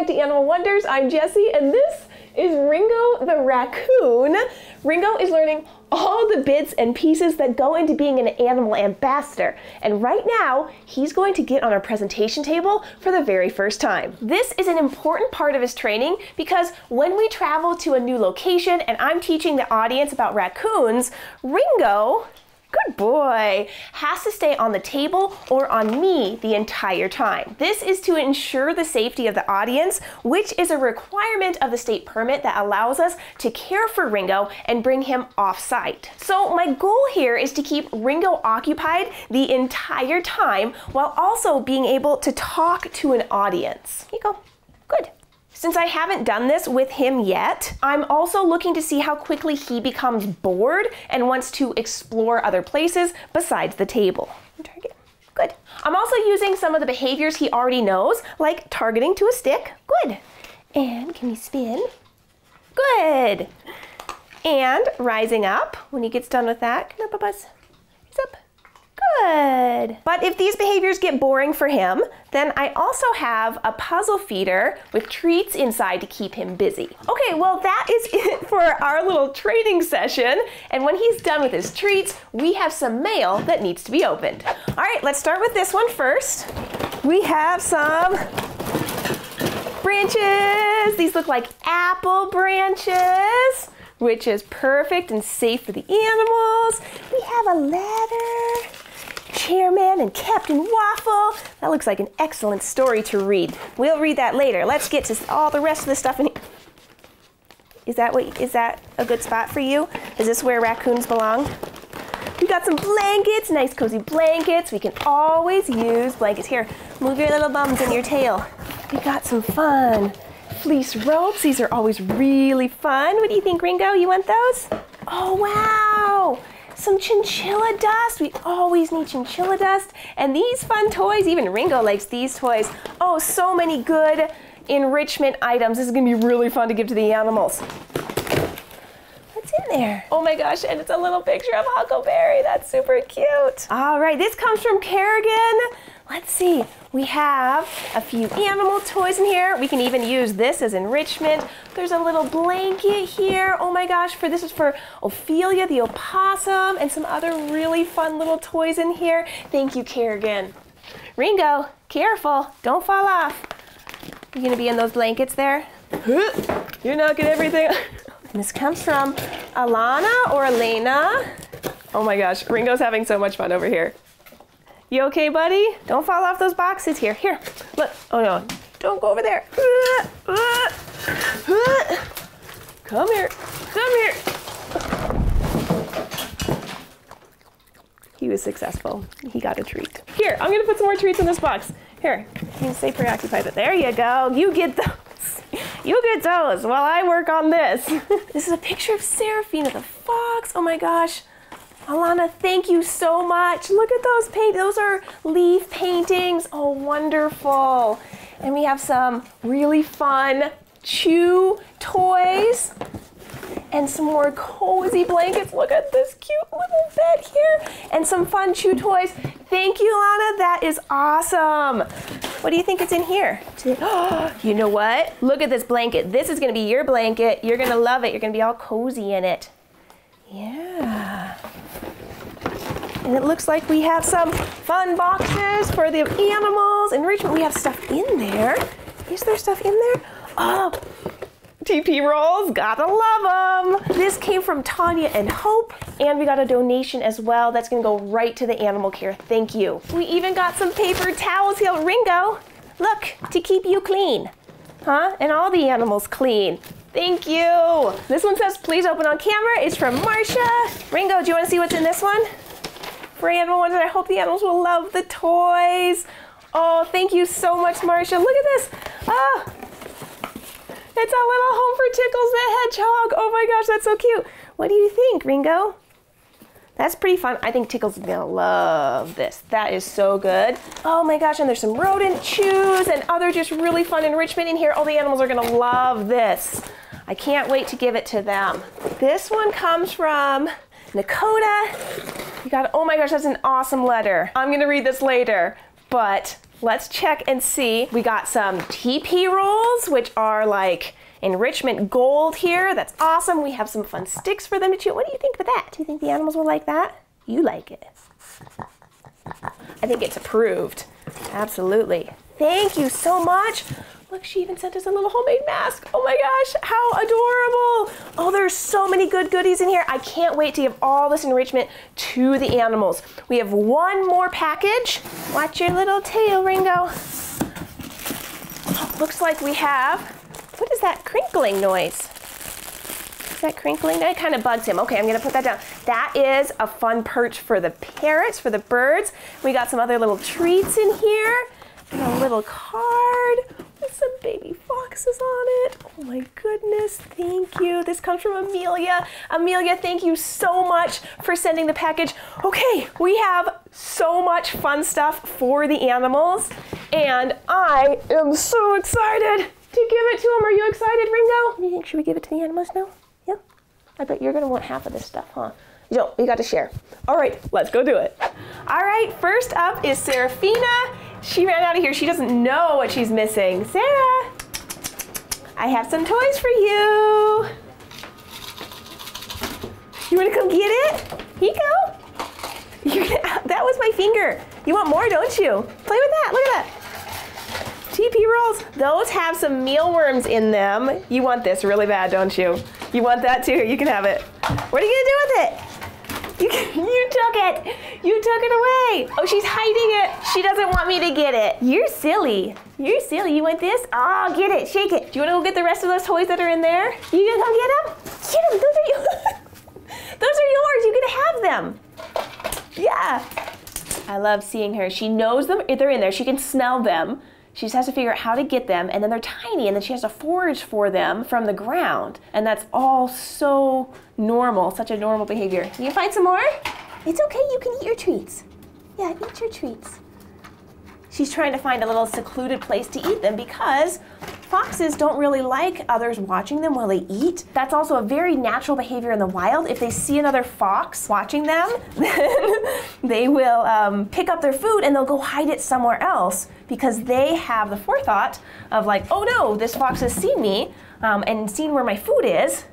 back to Animal Wonders. I'm Jessie, and this is Ringo the raccoon. Ringo is learning all the bits and pieces that go into being an animal ambassador. And right now, he's going to get on our presentation table for the very first time. This is an important part of his training because when we travel to a new location and I'm teaching the audience about raccoons, Ringo, good boy, has to stay on the table or on me the entire time. This is to ensure the safety of the audience, which is a requirement of the state permit that allows us to care for Ringo and bring him off-site. So my goal here is to keep Ringo occupied the entire time while also being able to talk to an audience. Here you go. Good. Since I haven't done this with him yet, I'm also looking to see how quickly he becomes bored and wants to explore other places besides the table. Target. Good. I'm also using some of the behaviors he already knows, like targeting to a stick. Good. And can he spin? Good. And rising up. When he gets done with that, can I buzz? He's up. Good. But if these behaviors get boring for him, then I also have a puzzle feeder with treats inside to keep him busy. Okay, well that is it for our little training session. And when he's done with his treats, we have some mail that needs to be opened. All right, let's start with this one first. We have some branches. These look like apple branches, which is perfect and safe for the animals. We have a letter. Chairman and Captain Waffle. That looks like an excellent story to read. We'll read that later. Let's get to all the rest of the stuff in here. Is that a good spot for you? Is this where raccoons belong? We got some blankets, nice cozy blankets. We can always use blankets. Here, move your little bums and your tail. We got some fun fleece ropes. These are always really fun. What do you think, Ringo? You want those? Oh, wow. Some chinchilla dust. We always need chinchilla dust. And these fun toys, even Ringo likes these toys. Oh, so many good enrichment items. This is gonna be really fun to give to the animals. What's in there? Oh my gosh, and it's a little picture of Huckleberry. That's super cute. All right, this comes from Kerrigan. Let's see, we have a few animal toys in here. We can even use this as enrichment. There's a little blanket here. Oh my gosh, this is for Ophelia the opossum and some other really fun little toys in here. Thank you, Kerrigan. Ringo, careful, don't fall off. You gonna be in those blankets there? You're knocking everything. This comes from Alana or Elena. Oh my gosh, Ringo's having so much fun over here. You okay, buddy? Don't fall off those boxes here. Here, look. Oh no, don't go over there. Come here, come here. He was successful. He got a treat. Here, I'm gonna put some more treats in this box. Here, you stay preoccupied, but there you go. You get those while I work on this. This is a picture of Seraphina the fox. Oh my gosh. Alana, thank you so much. Look at those those are leaf paintings. Oh, wonderful. And we have some really fun chew toys and some more cozy blankets. Look at this cute little bed here and some fun chew toys. Thank you, Alana, that is awesome. What do you think is in here? You know what? Look at this blanket. This is gonna be your blanket. You're gonna love it. You're gonna be all cozy in it. Yeah. And it looks like we have some fun boxes for the animals. Enrichment, we have stuff in there. Is there stuff in there? Oh, TP rolls, gotta love them. This came from Tanya and Hope, and we got a donation as well. That's gonna go right to the animal care, thank you. We even got some paper towels here, Ringo. Look, to keep you clean, huh? And all the animals clean. Thank you. This one says, please open on camera. It's from Marsha. Ringo, do you wanna see what's in this one? For animal ones, and I hope the animals will love the toys. Oh, thank you so much, Marsha. Look at this. Oh, it's a little home for Tickles the Hedgehog. Oh my gosh, that's so cute. What do you think, Ringo? That's pretty fun. I think Tickles is gonna love this. That is so good. Oh my gosh, and there's some rodent chews and other just really fun enrichment in here. All the animals are gonna love this. I can't wait to give it to them. This one comes from Nakoda. You got, oh my gosh, that's an awesome letter. I'm gonna read this later, but let's check and see. We got some TP rolls, which are like enrichment gold here. That's awesome. We have some fun sticks for them to chew. What do you think about that? Do you think the animals will like that? You like it. I think it's approved. Absolutely. Thank you so much. Look, she even sent us a little homemade mask. Oh my gosh, how adorable. Oh, there's so many good goodies in here. I can't wait to give all this enrichment to the animals. We have one more package. Watch your little tail, Ringo. Looks like we have, what is that crinkling noise? Is that crinkling? That kind of bugs him. Okay, I'm gonna put that down. That is a fun perch for the parrots, for the birds. We got some other little treats in here. And a little card with some baby foxes on it. Oh my goodness, thank you. This comes from Amelia. Amelia, thank you so much for sending the package. Okay, we have so much fun stuff for the animals, and I am so excited to give it to them. Are you excited, Ringo? You think, should we give it to the animals now? Yeah? I bet you're gonna want half of this stuff, huh? No, you got to share. All right, let's go do it. All right, first up is Seraphina. She ran out of here. She doesn't know what she's missing. Sarah, I have some toys for you. You want to come get it? Here you go. That was my finger. You want more, don't you? Play with that. Look at that. TP rolls. Those have some mealworms in them. You want this really bad, don't you? You want that too? You can have it. What are you going to do with it? You took it. You took it away. Oh, she's hiding it. She doesn't want me to get it. You're silly. You're silly. You want this? Oh, get it. Shake it. Do you want to go get the rest of those toys that are in there? You gonna come get them? Get them. Those are yours. Those are yours. You gonna have them. Yeah. I love seeing her. She knows them. If they're in there, she can smell them. She just has to figure out how to get them, and then they're tiny, and then she has to forage for them from the ground. And that's all so normal, such a normal behavior. Can you find some more? It's okay, you can eat your treats. Yeah, eat your treats. She's trying to find a little secluded place to eat them because foxes don't really like others watching them while they eat. That's also a very natural behavior in the wild. If they see another fox watching them, then they will pick up their food and they'll go hide it somewhere else because they have the forethought of like, oh no, this fox has seen me and seen where my food is.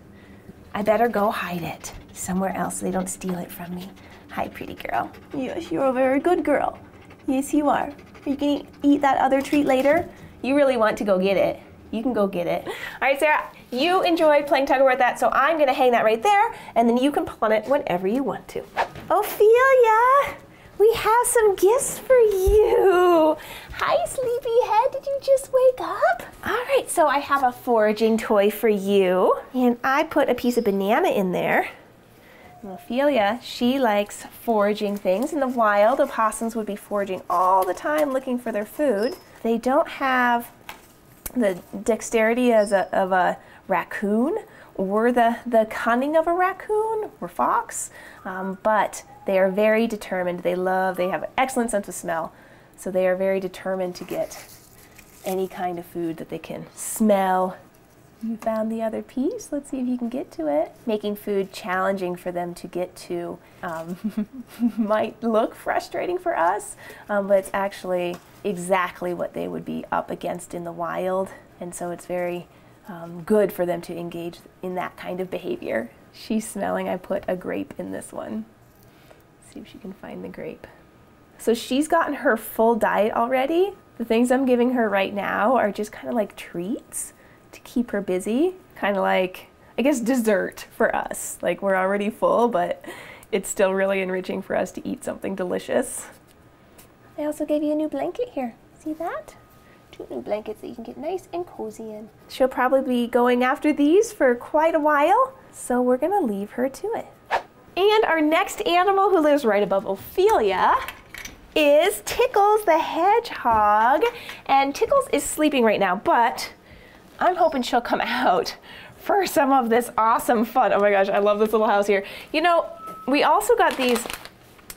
I better go hide it somewhere else so they don't steal it from me. Hi, pretty girl. Yes, you're a very good girl. Yes, you are. You can eat that other treat later. You really want to go get it. You can go get it. All right, Sarah, you enjoy playing tug-of-war with that, so I'm gonna hang that right there, and then you can pull on it whenever you want to. Ophelia, we have some gifts for you. Hi, sleepyhead, did you just wake up? All right, so I have a foraging toy for you, and I put a piece of banana in there. Ophelia, she likes foraging things. In the wild, opossums would be foraging all the time looking for their food. They don't have the dexterity of a raccoon or the cunning of a raccoon or fox, but they are very determined. They have an excellent sense of smell, so they are very determined to get any kind of food that they can smell. You found the other piece. Let's see if you can get to it. Making food challenging for them to get to might look frustrating for us, but it's actually exactly what they would be up against in the wild. And so it's very good for them to engage in that kind of behavior. She's smelling. I put a grape in this one. Let's see if she can find the grape. So she's gotten her full diet already. The things I'm giving her right now are just kind of like treats to keep her busy, kind of like, I guess, dessert for us. Like, we're already full, but it's still really enriching for us to eat something delicious. I also gave you a new blanket here. See that? 2 new blankets that you can get nice and cozy in. She'll probably be going after these for quite a while, so we're gonna leave her to it. And our next animal, who lives right above Ophelia, is Tickles the hedgehog. And Tickles is sleeping right now, but I'm hoping she'll come out for some of this awesome fun. Oh my gosh, I love this little house here. You know, we also got these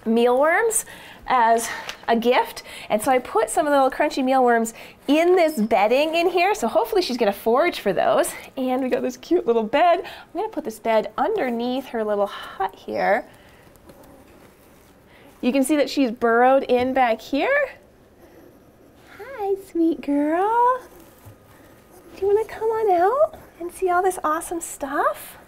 mealworms as a gift, and so I put some of the little crunchy mealworms in this bedding in here, so hopefully she's gonna forage for those. And we got this cute little bed. I'm gonna put this bed underneath her little hut here. You can see that she's burrowed in back here. Hi, sweet girl. Do you want to come on out and see all this awesome stuff?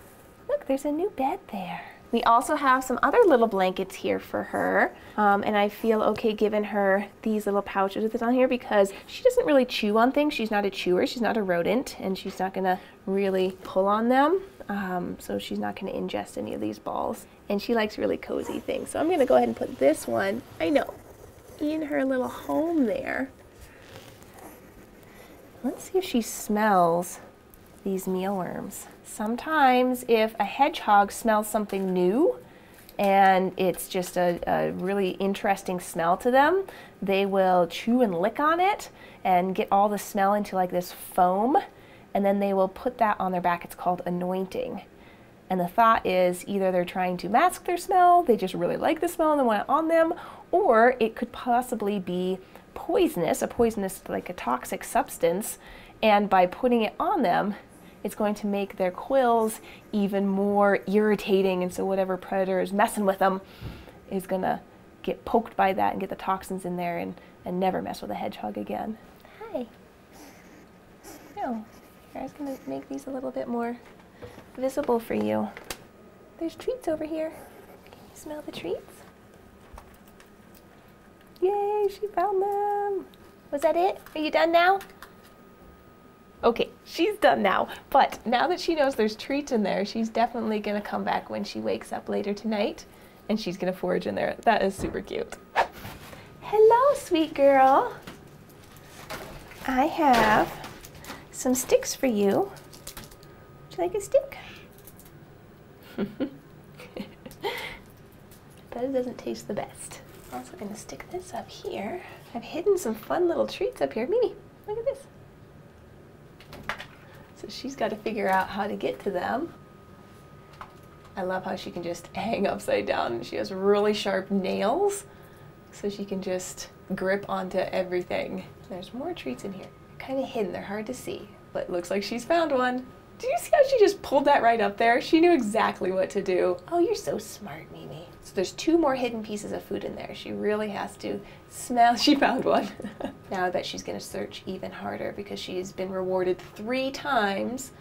Look, there's a new bed there. We also have some other little blankets here for her, and I feel okay giving her these little pouches that's on here because she doesn't really chew on things. She's not a chewer, she's not a rodent, and she's not gonna really pull on them, so she's not gonna ingest any of these balls. And she likes really cozy things, so I'm gonna go ahead and put this one, I know, in her little home there. Let's see if she smells these mealworms. Sometimes if a hedgehog smells something new and it's just a really interesting smell to them, they will chew and lick on it and get all the smell into like this foam, and then they will put that on their back. It's called anointing. And the thought is either they're trying to mask their smell, they just really like the smell and they want it on them, or it could possibly be poisonous, like a toxic substance, and by putting it on them, it's going to make their quills even more irritating, and so whatever predator is messing with them is gonna get poked by that and get the toxins in there and never mess with a hedgehog again. Hi. No, I was gonna make these a little bit more visible for you. There's treats over here. Can you smell the treats? Yay, she found them. Was that it? Are you done now? Okay, she's done now, but now that she knows there's treats in there, she's definitely gonna come back when she wakes up later tonight, and she's gonna forage in there. That is super cute. Hello, sweet girl. I have some sticks for you. Would you like a stick? But it doesn't taste the best. I'm also gonna stick this up here. I've hidden some fun little treats up here. Mimi, look at this. So she's got to figure out how to get to them. I love how she can just hang upside down. She has really sharp nails, so she can just grip onto everything. There's more treats in here. Kind of hidden, they're hard to see, but it looks like she's found one. Do you see how she just pulled that right up there? She knew exactly what to do. Oh, you're so smart, Mimi. So there's two more hidden pieces of food in there. She really has to smell. She found one. Now I bet she's gonna search even harder because she's been rewarded 3 times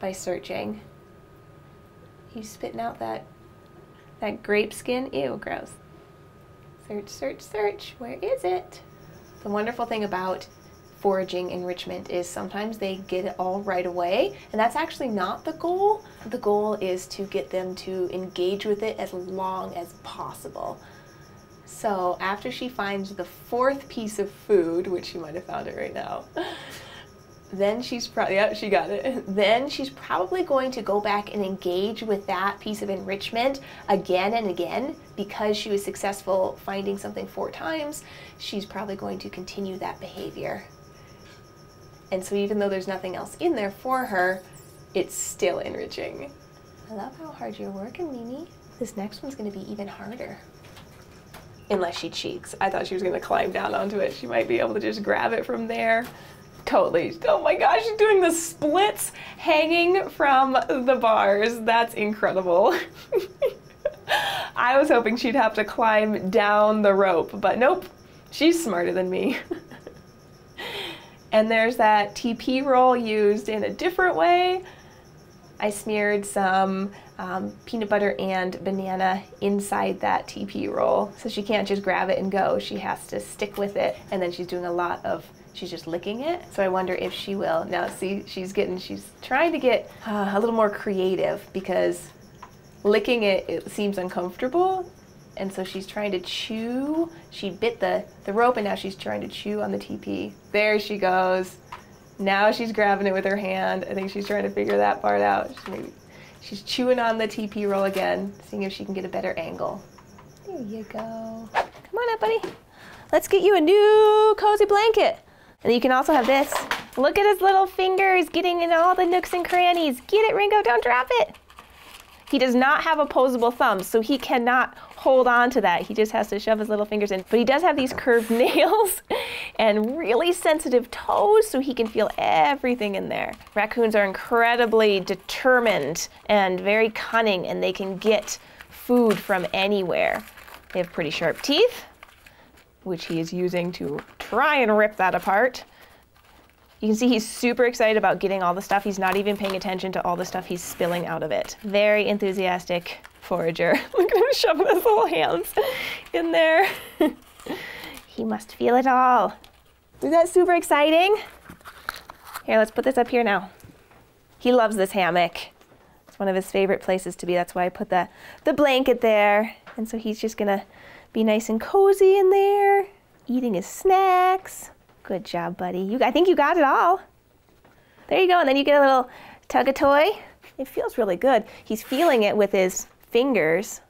by searching. You spitting out that grape skin? Ew, gross. Search, search, search. Where is it? The wonderful thing about foraging enrichment is sometimes they get it all right away, and that's actually not the goal. The goal is to get them to engage with it as long as possible. So after she finds the 4th piece of food, which she might have found it right now, then she's probably, yeah, she got it. Then she's probably going to go back and engage with that piece of enrichment again and again. Because she was successful finding something 4 times, she's probably going to continue that behavior. And so even though there's nothing else in there for her, it's still enriching. I love how hard you're working, Mimi. This next one's gonna be even harder. Unless she cheats. I thought she was gonna climb down onto it. She might be able to just grab it from there. Totally, oh my gosh, she's doing the splits hanging from the bars. That's incredible. I was hoping she'd have to climb down the rope, but nope, she's smarter than me. And there's that TP roll used in a different way. I smeared some peanut butter and banana inside that TP roll. So she can't just grab it and go, she has to stick with it. And then she's doing a lot of, she's just licking it. So I wonder if she will. Now see, she's trying to get a little more creative because licking it, it seems uncomfortable. And so she's trying to chew. She bit the rope and now she's trying to chew on the TP. There she goes. Now she's grabbing it with her hand. I think she's trying to figure that part out. She's chewing on the TP roll again, seeing if she can get a better angle. There you go. Come on up, buddy. Let's get you a new cozy blanket. And you can also have this. Look at his little fingers getting in all the nooks and crannies. Get it, Ringo, don't drop it. He does not have opposable thumbs, so he cannot hold on to that. He just has to shove his little fingers in. But he does have these curved nails and really sensitive toes, so he can feel everything in there. Raccoons are incredibly determined and very cunning, and they can get food from anywhere. They have pretty sharp teeth, which he is using to try and rip that apart. You can see he's super excited about getting all the stuff. He's not even paying attention to all the stuff he's spilling out of it. Very enthusiastic forager. Look at him shoving his little hands in there. He must feel it all. Isn't that super exciting? Here, let's put this up here now. He loves this hammock. It's one of his favorite places to be. That's why I put the blanket there. And so he's just gonna be nice and cozy in there, eating his snacks. Good job, buddy. I think you got it all. There you go, and then you get a little tug-a-toy. It feels really good. He's feeling it with his fingers,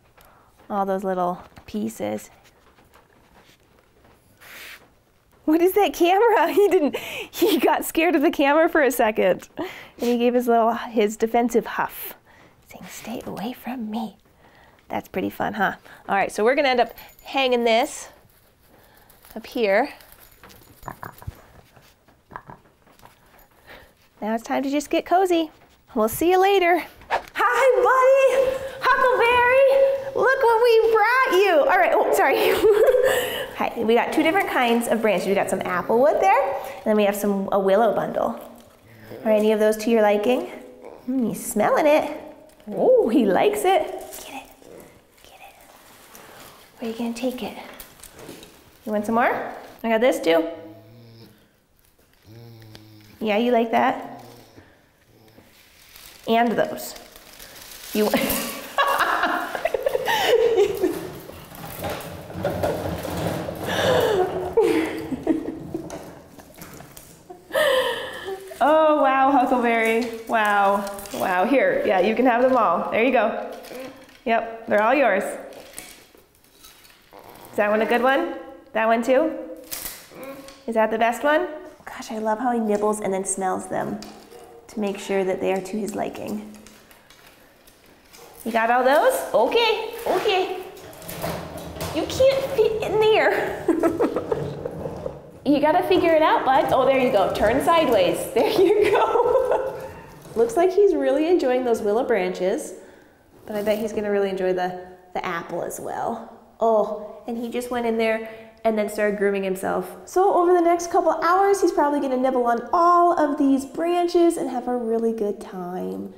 all those little pieces. What is that camera? He got scared of the camera for a second. And he gave his defensive huff, saying, stay away from me. That's pretty fun, huh? All right, so we're gonna end up hanging this up here. Now it's time to just get cozy. We'll see you later. Hi, buddy, Huckleberry. Look what we brought you. All right, oh, sorry. Hi, we got two different kinds of branches. We got some apple wood there, and then we have a willow bundle. Are any of those to your liking? He's smelling it. Oh, he likes it. Get it. Where are you gonna take it? You want some more? I got this too. Yeah, you like that? And those. You want... Oh, wow, Huckleberry. Wow, wow. Here, yeah, you can have them all. There you go. Yep, they're all yours. Is that one a good one? That one too? Is that the best one? Gosh, I love how he nibbles and then smells them to make sure that they are to his liking. You got all those? Okay, okay. You can't fit in there. You gotta figure it out, bud. Oh, there you go, turn sideways. There you go. Looks like he's really enjoying those willow branches, but I bet he's gonna really enjoy the apple as well. Oh, and he just went in there and then started grooming himself. So over the next couple hours, he's probably gonna nibble on all of these branches and have a really good time.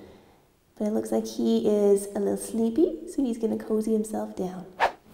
But it looks like he is a little sleepy, so he's gonna cozy himself down.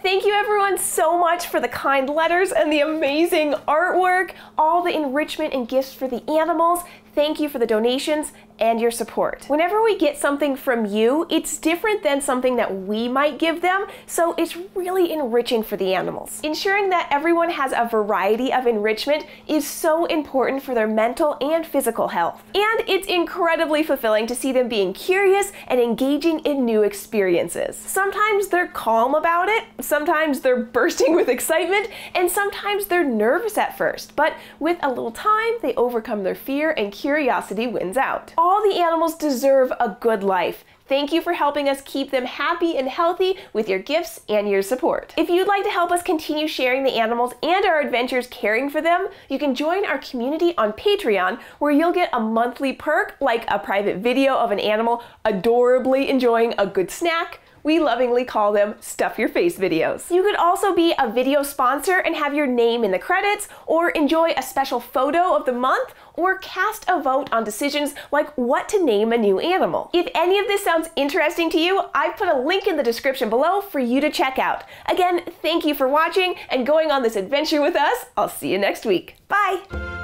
Thank you everyone so much for the kind letters and the amazing artwork, all the enrichment and gifts for the animals. Thank you for the donations and your support. Whenever we get something from you, it's different than something that we might give them, so it's really enriching for the animals. Ensuring that everyone has a variety of enrichment is so important for their mental and physical health. And it's incredibly fulfilling to see them being curious and engaging in new experiences. Sometimes they're calm about it, sometimes they're bursting with excitement, and sometimes they're nervous at first, but with a little time, they overcome their fear and curiosity wins out. All the animals deserve a good life. Thank you for helping us keep them happy and healthy with your gifts and your support. If you'd like to help us continue sharing the animals and our adventures caring for them, you can join our community on Patreon, where you'll get a monthly perk like a private video of an animal adorably enjoying a good snack. We lovingly call them Stuff Your Face videos. You could also be a video sponsor and have your name in the credits, or enjoy a special photo of the month, or cast a vote on decisions like what to name a new animal. If any of this sounds interesting to you, I've put a link in the description below for you to check out. Again, thank you for watching and going on this adventure with us. I'll see you next week. Bye!